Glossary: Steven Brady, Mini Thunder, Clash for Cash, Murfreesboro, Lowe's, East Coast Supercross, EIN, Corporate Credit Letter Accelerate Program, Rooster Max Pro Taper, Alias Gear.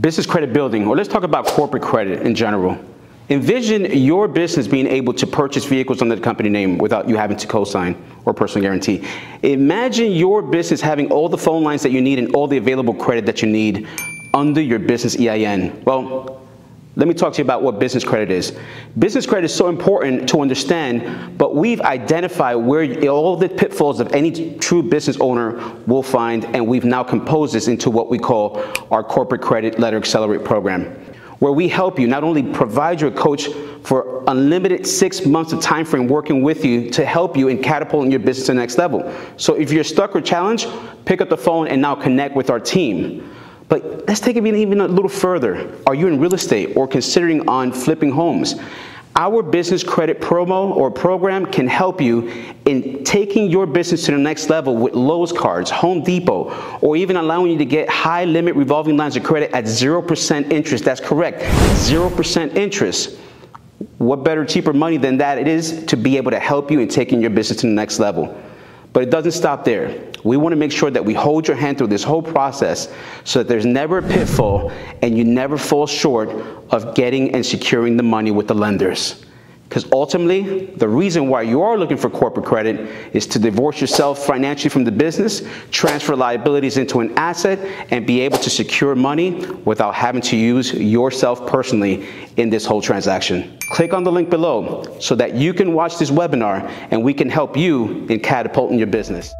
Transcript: Business credit building, or let's talk about corporate credit in general. Envision your business being able to purchase vehicles under the company name without you having to co-sign or personal guarantee. Imagine your business having all the phone lines that you need and all the available credit that you need under your business EIN. Well, let me talk to you about what business credit is. Business credit is so important to understand, but we've identified where all the pitfalls of any true business owner will find, and we've now composed this into what we call our Corporate Credit Letter Accelerate Program, where we help you not only provide your coach for unlimited 6 months of time frame working with you to help you in catapulting your business to the next level. So if you're stuck or challenged, pick up the phone and now connect with our team. But let's take it even a little further. Are you in real estate or considering on flipping homes? Our business credit promo or program can help you in taking your business to the next level with Lowe's cards, Home Depot, or even allowing you to get high limit revolving lines of credit at 0% interest. That's correct, 0% interest. What better, cheaper money than that it is to be able to help you in taking your business to the next level. But it doesn't stop there. We want to make sure that we hold your hand through this whole process so that there's never a pitfall and you never fall short of getting and securing the money with the lenders. Because ultimately, the reason why you are looking for corporate credit is to divorce yourself financially from the business, transfer liabilities into an asset, and be able to secure money without having to use yourself personally in this whole transaction. Click on the link below so that you can watch this webinar and we can help you in catapulting your business.